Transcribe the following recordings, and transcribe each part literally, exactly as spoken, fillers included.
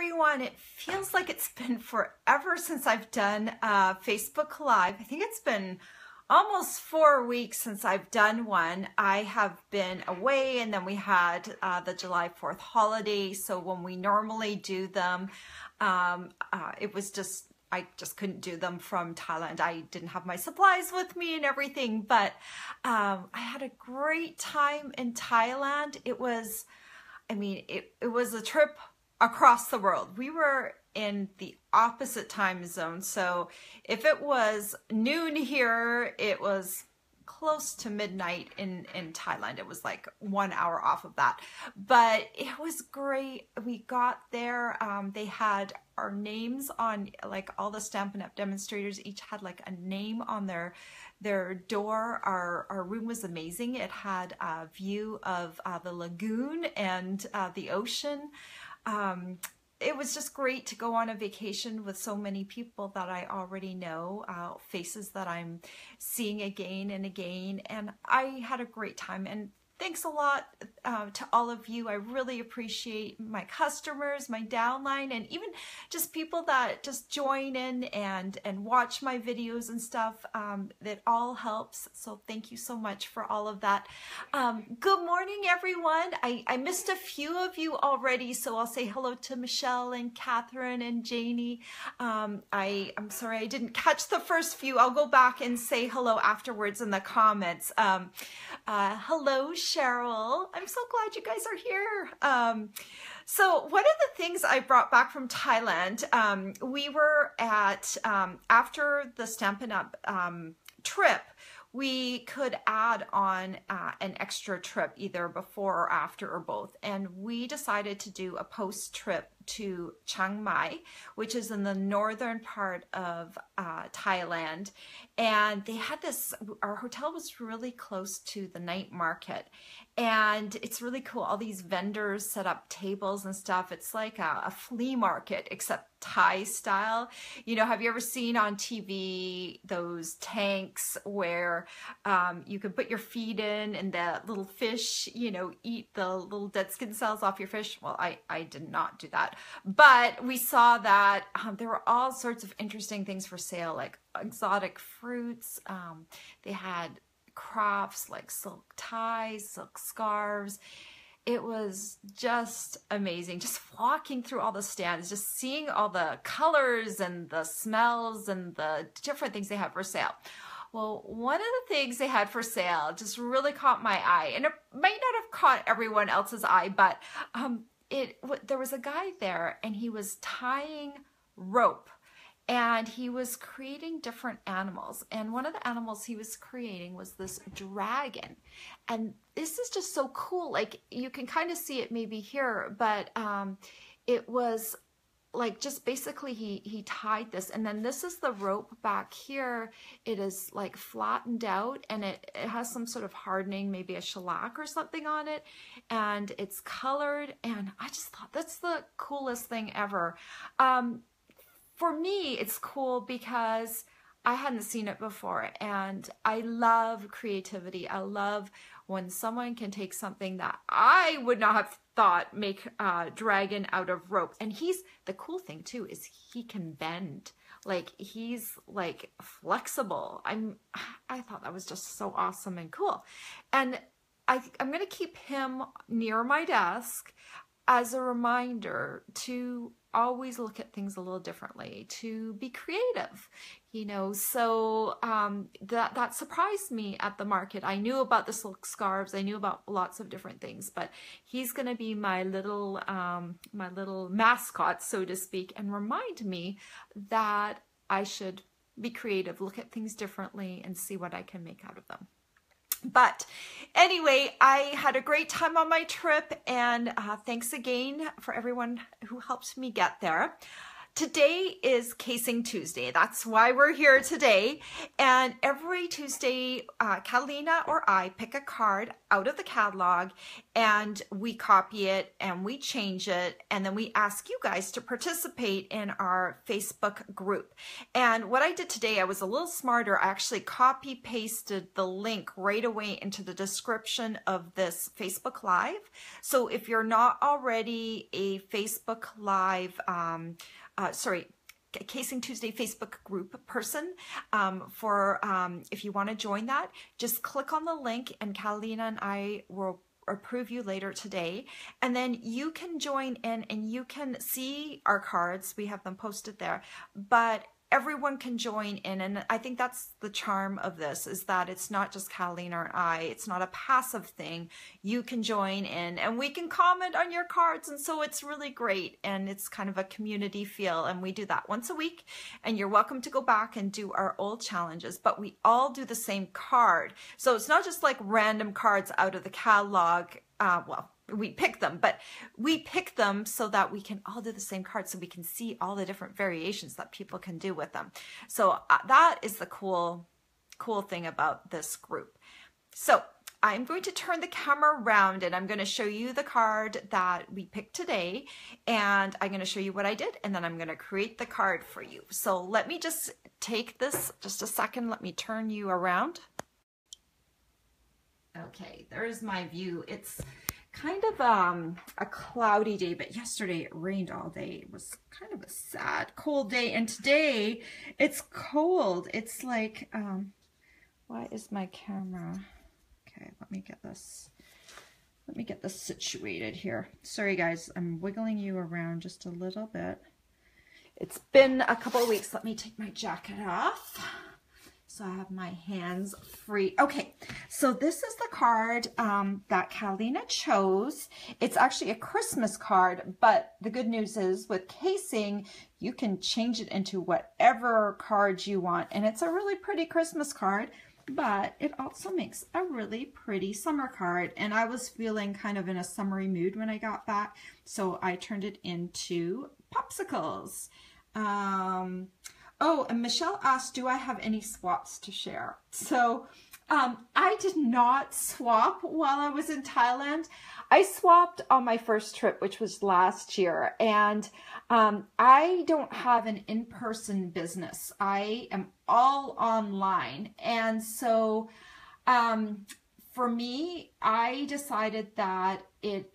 everyone. It feels like it's been forever since I've done a Facebook Live. I think it's been almost four weeks since I've done one. I have been away, and then we had uh, the July fourth holiday. So when we normally do them, um, uh, it was just, I just couldn't do them from Thailand. I didn't have my supplies with me and everything, but um, I had a great time in Thailand. It was, I mean, it, it was a trip across the world. We were in the opposite time zone. So if it was noon here, it was close to midnight in, in Thailand. It was like one hour off of that, but it was great. We got there. Um, they had our names on, like all the Stampin' Up! Demonstrators each had like a name on their their door. Our, our room was amazing. It had a view of uh, the lagoon and uh, the ocean. Um, it was just great to go on a vacation with so many people that I already know, uh, faces that I'm seeing again and again, and I had a great time. And thanks a lot uh, to all of you. I really appreciate my customers, my downline, and even just people that just join in and, and watch my videos and stuff. Um, that all helps. So thank you so much for all of that. Um, good morning, everyone. I, I missed a few of you already, so I'll say hello to Michelle and Catherine and Janie. Um, I, I'm sorry I didn't catch the first few. I'll go back and say hello afterwards in the comments. Um, uh, hello, Cheryl. I'm so glad you guys are here. Um, so one of the things I brought back from Thailand, um, we were at, um, after the Stampin' Up! Um, trip, we could add on uh, an extra trip either before or after or both. And we decided to do a post trip to Chiang Mai, which is in the northern part of uh, Thailand. And they had this, our hotel was really close to the night market. And it's really cool. All these vendors set up tables and stuff. It's like a, a flea market, except Thai style. You know, have you ever seen on T V those tanks where um, you can put your feet in and the little fish, you know, eat the little dead skin cells off your fish? Well, I, I did not do that. But we saw that um, there were all sorts of interesting things for sale, like exotic fruits. Um, they had crafts like silk ties, silk scarves. It was just amazing. Just walking through all the stands, just seeing all the colors and the smells and the different things they have for sale. Well, one of the things they had for sale just really caught my eye, and it might not have caught everyone else's eye, but um, it there was a guy there and he was tying rope. And he was creating different animals. And one of the animals he was creating was this dragon. And this is just so cool. Like, you can kind of see it maybe here, but um, it was like just basically he, he tied this. And then this is the rope back here. It is like flattened out, and it, it has some sort of hardening, maybe a shellac or something on it. And it's colored. And I just thought that's the coolest thing ever. Um, For me, it's cool because I hadn't seen it before, and I love creativity. I love when someone can take something that I would not have thought make a dragon out of rope. And he's, the cool thing too is he can bend. Like, he's like flexible. I'm, I thought that was just so awesome and cool. And I, I'm gonna keep him near my desk as a reminder to always look at things a little differently, to be creative, you know. So um, that, that surprised me at the market. I knew about the silk scarves, I knew about lots of different things, but he's gonna be my little, um, my little mascot, so to speak, and remind me that I should be creative, look at things differently, and see what I can make out of them. But anyway, I had a great time on my trip, and uh, thanks again for everyone who helped me get there. Today is Casing Tuesday. That's why we're here today. And every Tuesday, uh, Catalina or I pick a card out of the catalog and we copy it and we change it. And then we ask you guys to participate in our Facebook group. And what I did today, I was a little smarter. I actually copy pasted the link right away into the description of this Facebook Live. So if you're not already a Facebook Live, um, Uh, sorry, Casing Tuesday Facebook group person, um, for um, if you want to join that, just click on the link and Catalina and I will approve you later today. And then you can join in and you can see our cards. We have them posted there, but everyone can join in. And I think that's the charm of this, is that it's not just Catalina or I, it's not a passive thing. You can join in and we can comment on your cards. And so it's really great. And it's kind of a community feel. And we do that once a week, and you're welcome to go back and do our old challenges, but we all do the same card. So it's not just like random cards out of the catalog. Uh, well, we pick them, but we pick them so that we can all do the same card, so we can see all the different variations that people can do with them. So that is the cool, cool thing about this group. So I'm going to turn the camera around and I'm going to show you the card that we picked today, and I'm going to show you what I did, and then I'm going to create the card for you. So let me just take this just a second. Let me turn you around. Okay, there's my view. It's kind of um, a cloudy day, but yesterday it rained all day. It was kind of a sad, cold day, and today it's cold. It's like, um, why is my camera? Okay, let me get this, let me get this situated here. Sorry guys, I'm wiggling you around just a little bit. It's been a couple of weeks. Let me take my jacket off. So I have my hands free. Okay, so this is the card um, that Catalina chose. It's actually a Christmas card, but the good news is with casing, you can change it into whatever card you want. And it's a really pretty Christmas card, but it also makes a really pretty summer card. And I was feeling kind of in a summery mood when I got back, so I turned it into popsicles. Um, Oh, and Michelle asked, do I have any swaps to share? So um, I did not swap while I was in Thailand. I swapped on my first trip, which was last year. And um, I don't have an in-person business. I am all online. And so um, for me, I decided that it,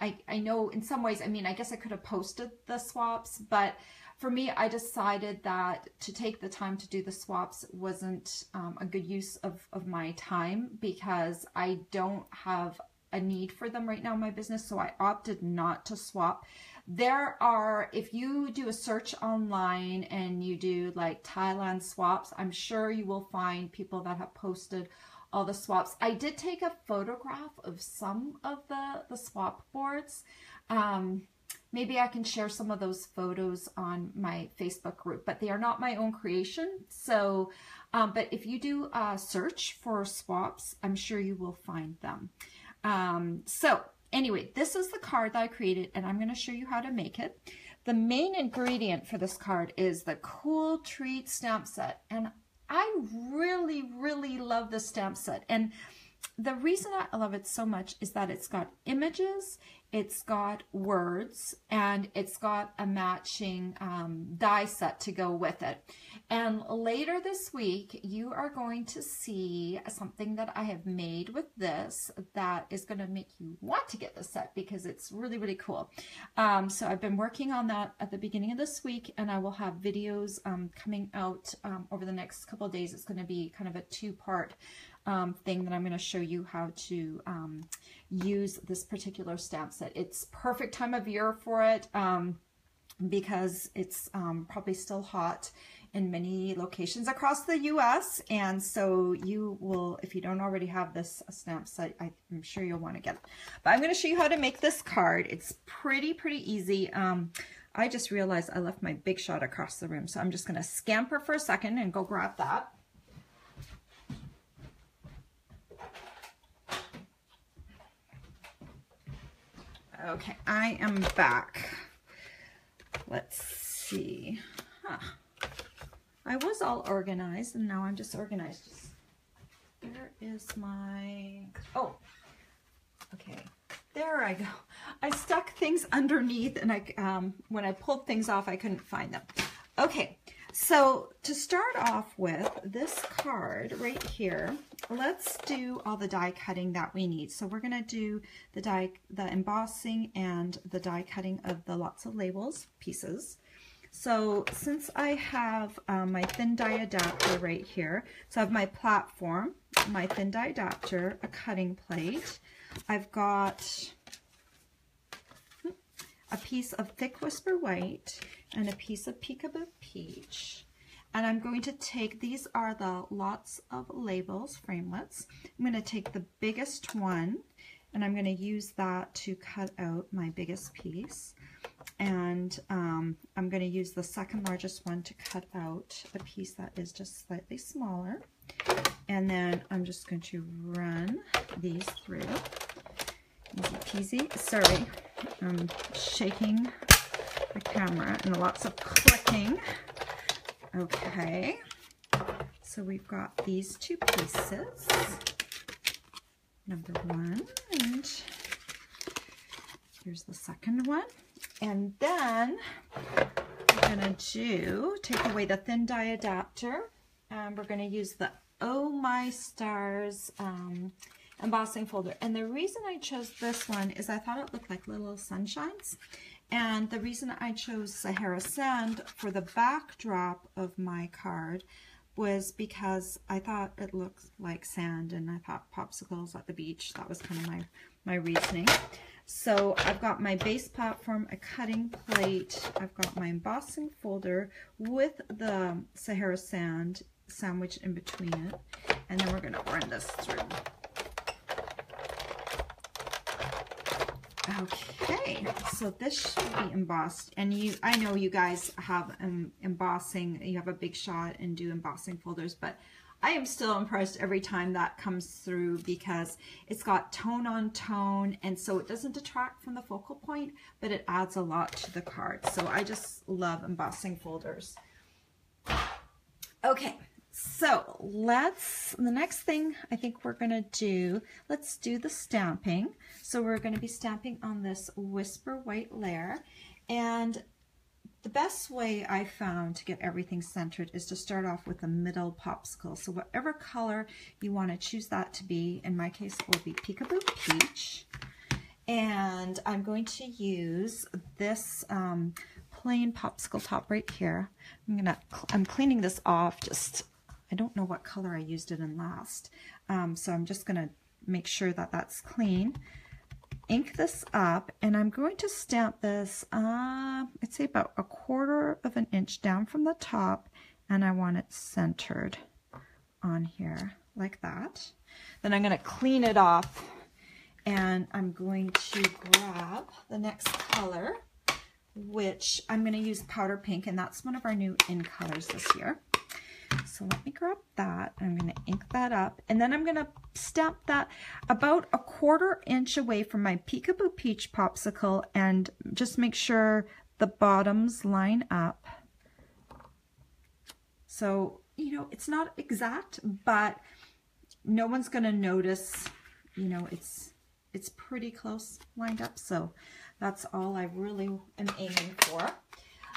I, I know in some ways, I mean, I guess I could have posted the swaps, but for me, I decided that to take the time to do the swaps wasn't um, a good use of, of my time, because I don't have a need for them right now in my business, so I opted not to swap. There are, if you do a search online and you do like Thailand swaps, I'm sure you will find people that have posted all the swaps. I did take a photograph of some of the, the swap boards. Um, Maybe I can share some of those photos on my Facebook group, but they are not my own creation. So, um, but if you do a search for swaps, I'm sure you will find them. Um, so anyway, this is the card that I created, and I'm going to show you how to make it. The main ingredient for this card is the Cool Treat Stamp Set. And I really, really love this stamp set. And the reason I love it so much is that it's got images, it's got words, and it's got a matching um, die set to go with it. And later this week, you are going to see something that I have made with this that is going to make you want to get the set, because it's really, really cool. Um, so I've been working on that at the beginning of this week, and I will have videos um, coming out um, over the next couple of days. It's going to be kind of a two-part Um, thing that I'm going to show you how to um, use this particular stamp set. It's perfect time of year for it um, because it's um, probably still hot in many locations across the U S And so you will, if you don't already have this stamp set, I'm sure you'll want to get it. But I'm going to show you how to make this card. It's pretty, pretty easy. Um, I just realized I left my Big Shot across the room, so I'm just going to scamper for a second and go grab that. Okay, I am back. Let's see. Huh. I was all organized and now I'm disorganized. Where is my, oh, okay. There I go. I stuck things underneath and I, um, when I pulled things off, I couldn't find them. Okay, so to start off with this card right here, let's do all the die cutting that we need. So we're gonna do the die, the embossing and the die cutting of the Lots of Labels pieces. So since I have um, my thin die adapter right here, so I have my platform, my thin die adapter, a cutting plate, I've got a piece of thick Whisper White and a piece of Peekaboo Peach. And I'm going to take, these are the Lots of Labels framelets. I'm going to take the biggest one and I'm going to use that to cut out my biggest piece. And um, I'm going to use the second largest one to cut out a piece that is just slightly smaller. And then I'm just going to run these through. Easy peasy. Sorry, I'm shaking the camera and lots of clicking. Okay, so we've got these two pieces. Number one, and here's the second one. And then we're going to do, take away the thin die adapter, and we're going to use the Oh My Stars um, embossing folder. And the reason I chose this one is I thought it looked like little sunshines. And the reason I chose Sahara Sand for the backdrop of my card was because I thought it looked like sand and I thought popsicles at the beach. That was kind of my, my reasoning. So I've got my base platform, a cutting plate, I've got my embossing folder with the Sahara Sand sandwiched in between it, and then we're going to run this through. Okay, so this should be embossed, and you, I know you guys have um, embossing, you have a big shot and do embossing folders, but I am still impressed every time that comes through because it's got tone on tone, and so it doesn't detract from the focal point, but it adds a lot to the card. So I just love embossing folders. Okay, so let's, the next thing I think we're gonna do, let's do the stamping. So we're gonna be stamping on this Whisper White layer, and the best way I found to get everything centered is to start off with a middle popsicle. So whatever color you want to choose that to be, in my case it will be Peekaboo Peach. And I'm going to use this um, plain popsicle top right here. I'm gonna, I'm cleaning this off. Just, I don't know what color I used it in last. Um, so I'm just gonna make sure that that's clean. Ink this up, and I'm going to stamp this uh, I'd say about a quarter of an inch down from the top, and I want it centered on here like that. Then I'm going to clean it off, and I'm going to grab the next color, which I'm going to use Powder Pink, and that's one of our new in colors this year. So let me grab that. I'm going to ink that up, and then I'm going to stamp that about a quarter inch away from my Peekaboo Peach popsicle, and just make sure the bottoms line up. So, you know, it's not exact, but no one's going to notice, you know, it's it's pretty close lined up. So that's all I really am aiming for.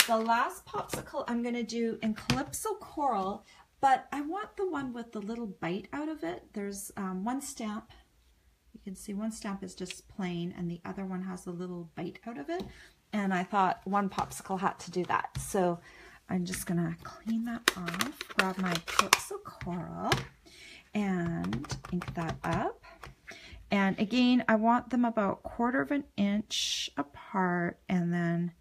The last popsicle I'm going to do in Calypso Coral, but I want the one with the little bite out of it. There's um, one stamp, you can see one stamp is just plain and the other one has a little bite out of it. And I thought one popsicle had to do that. So I'm just going to clean that off, grab my Calypso Coral and ink that up. And again, I want them about a quarter of an inch apart, and then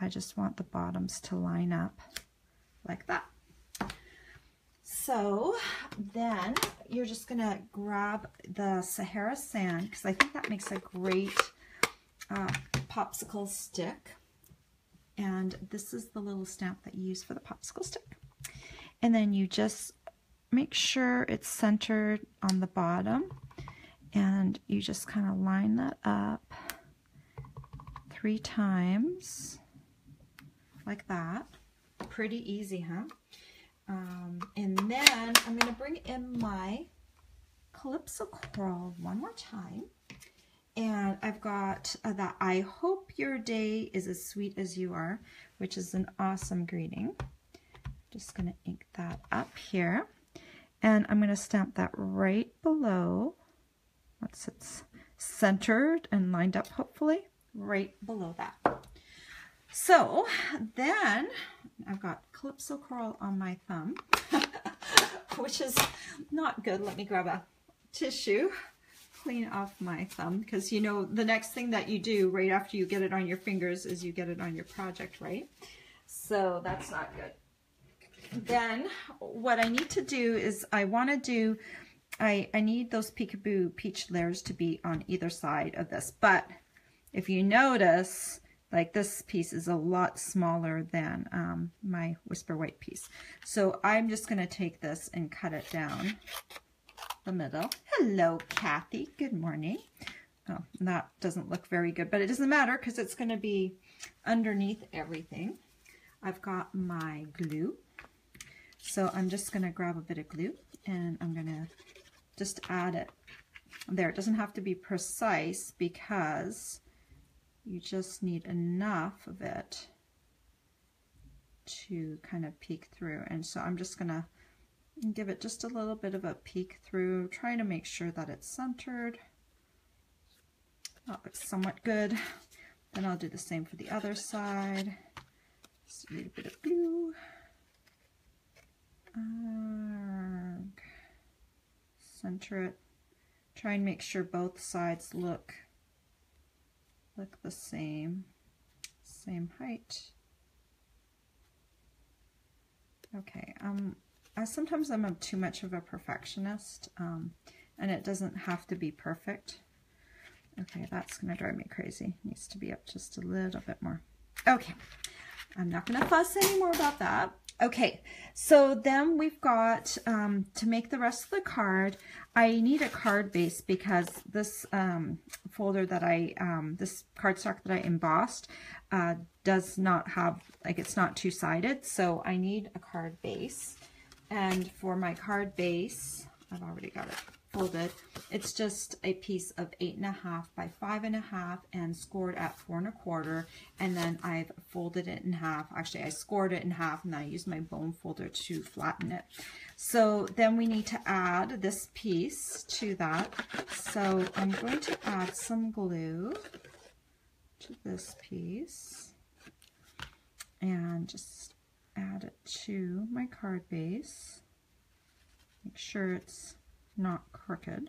I just want the bottoms to line up like that. So then you're just gonna grab the Sahara Sand, because I think that makes a great uh, popsicle stick. And this is the little stamp that you use for the popsicle stick. And then you just make sure it's centered on the bottom, and you just kind of line that up three times. like that. Pretty easy, huh? Um, and then I'm going to bring in my Calypso Coral one more time. And I've got uh, that I hope your day is as sweet as you are, which is an awesome greeting. Just going to ink that up here. And I'm going to stamp that right below. Once it's centered and lined up, hopefully, right below that. So then I've got Calypso Coral on my thumb, which is not good. Let me grab a tissue, clean off my thumb, because you know the next thing that you do right after you get it on your fingers is you get it on your project, right? So that's not good. Then what I need to do is I want to do, I, I need those Peekaboo Peach layers to be on either side of this, but if you notice, like this piece is a lot smaller than um, my Whisper White piece. So I'm just going to take this and cut it down the middle. Hello, Kathy. Good morning. Oh, that doesn't look very good, but it doesn't matter because it's going to be underneath everything. I've got my glue. So I'm just going to grab a bit of glue and I'm going to just add it there. It doesn't have to be precise because you just need enough of it to kind of peek through. And so I'm just going to give it just a little bit of a peek through, trying to make sure that it's centered. That looks somewhat good. Then I'll do the same for the other side. Just a little bit of glue. Uh, center it. Try and make sure both sides look look the same, same height. Okay, um, I, sometimes I'm a, too much of a perfectionist, um, and it doesn't have to be perfect. Okay, that's gonna drive me crazy. Needs to be up just a little bit more. Okay, I'm not gonna fuss anymore about that. Okay, so then we've got, um, to make the rest of the card, I need a card base because this um, folder that I, um, this cardstock that I embossed uh, does not have, like it's not two-sided, so I need a card base. And for my card base, I've already got it folded, it's just a piece of eight and a half by five and a half and scored at four and a quarter, and then I've folded it in half. Actually, I scored it in half and I used my bone folder to flatten it. So then we need to add this piece to that. So I'm going to add some glue to this piece and just add it to my card base. Make sure it's not crooked.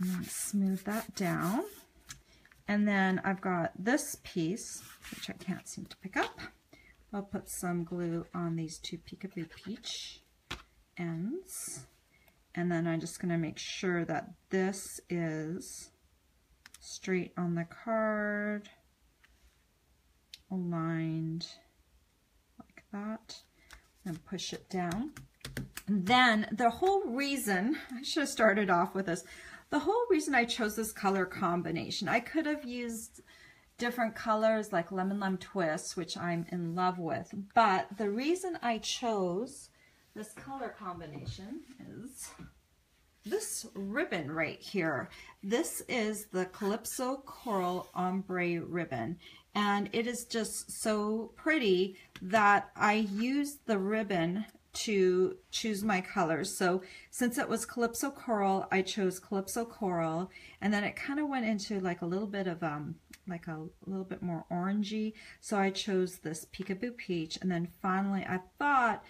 I'm going to smooth that down. And then I've got this piece, which I can't seem to pick up. I'll put some glue on these two Peekaboo Peach ends. And then I'm just going to make sure that this is straight on the card, aligned like that. And push it down. And then the whole reason, I should have started off with this, the whole reason I chose this color combination, I could have used different colors like Lemon Lime Twist, which I'm in love with, but the reason I chose this color combination is this ribbon right here. This is the Calypso Coral Ombre ribbon. And it is just so pretty that I used the ribbon to choose my colors. So since it was Calypso Coral, I chose Calypso Coral, and then it kind of went into like a little bit of um like a, a little bit more orangey. So I chose this Peekaboo Peach, and then finally I thought,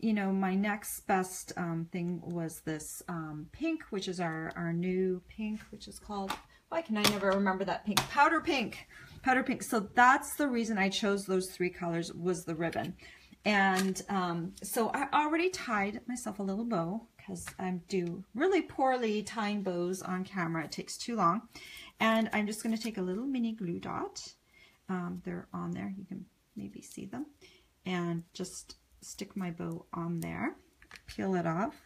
you know, my next best um, thing was this um, pink, which is our our new pink, which is called, why can I never remember that pink? Powder Pink. Powder Pink. So that's the reason I chose those three colors, was the ribbon. And um, so I already tied myself a little bow because I do really poorly tying bows on camera. It takes too long. And I'm just going to take a little mini glue dot. Um, they're on there. You can maybe see them. And just stick my bow on there. Peel it off.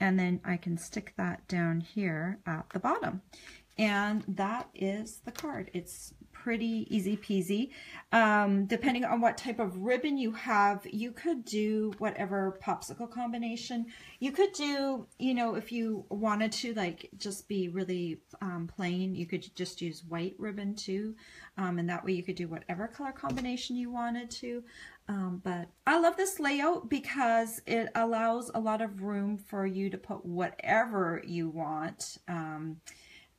And then I can stick that down here at the bottom. And that is the card. It's pretty easy peasy. Um, depending on what type of ribbon you have, you could do whatever popsicle combination. You could do, you know, if you wanted to, like, just be really um, plain, you could just use white ribbon too. Um, and that way you could do whatever color combination you wanted to. Um, but I love this layout because it allows a lot of room for you to put whatever you want. Um,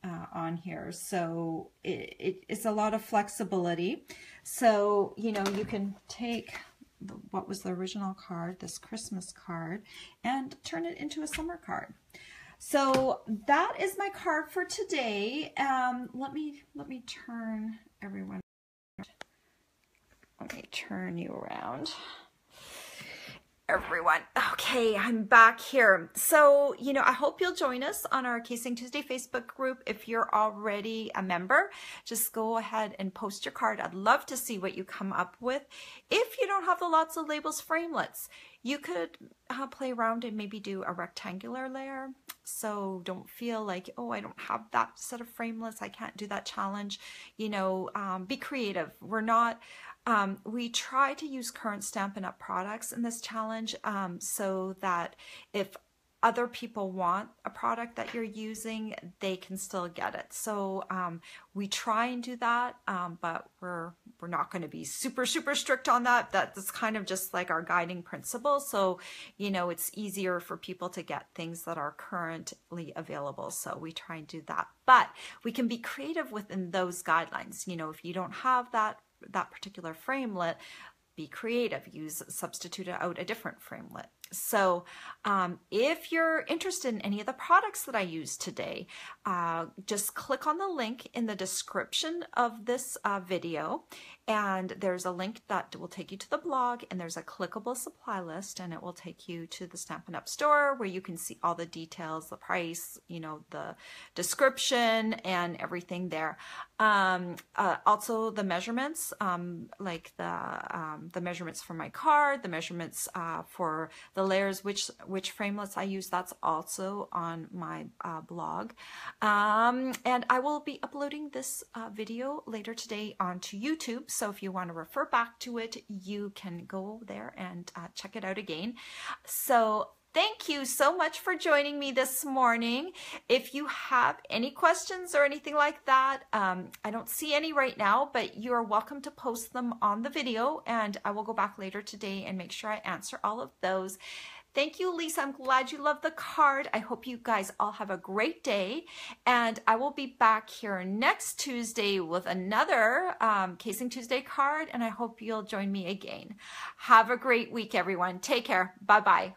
Uh, on here, so it, it, it's a lot of flexibility. So, you know, you can take the, what was the original card, this Christmas card, and turn it into a summer card. So that is my card for today. Um, let me let me turn everyone around. Let me turn you around. Everyone. Okay, I'm back here. So, you know, I hope you'll join us on our Casing Tuesday Facebook group. If you're already a member, just go ahead and post your card. I'd love to see what you come up with. If you don't have the Lots of Labels framelets, you could uh, play around and maybe do a rectangular layer. So don't feel like, oh, I don't have that set of framelets, I can't do that challenge. You know, um, be creative. We're not, um, we try to use current Stampin' Up! Products in this challenge um, so that if other people want a product that you're using, they can still get it. So um, we try and do that, um, but we're we're not going to be super super strict on that. That's kind of just like our guiding principle. So, you know, it's easier for people to get things that are currently available. So we try and do that, but we can be creative within those guidelines. You know, if you don't have that that particular framelit, be creative, use, substitute out a different framelit. So um, if you're interested in any of the products that I use today, uh, just click on the link in the description of this uh, video, and there's a link that will take you to the blog, and there's a clickable supply list, and it will take you to the Stampin' Up! Store where you can see all the details, the price, you know, the description and everything there. Um, uh, also the measurements, um, like the, um, the measurements for my card, the measurements uh, for the layers, which which framelets I use, that's also on my uh, blog. Um, and I will be uploading this uh, video later today onto YouTube. So if you want to refer back to it, you can go there and uh, check it out again. So thank you so much for joining me this morning. If you have any questions or anything like that, um, I don't see any right now, but you are welcome to post them on the video, and I will go back later today and make sure I answer all of those. Thank you, Lisa. I'm glad you loved the card. I hope you guys all have a great day, and I will be back here next Tuesday with another um, Casing Tuesday card, and I hope you'll join me again. Have a great week, everyone. Take care. Bye-bye.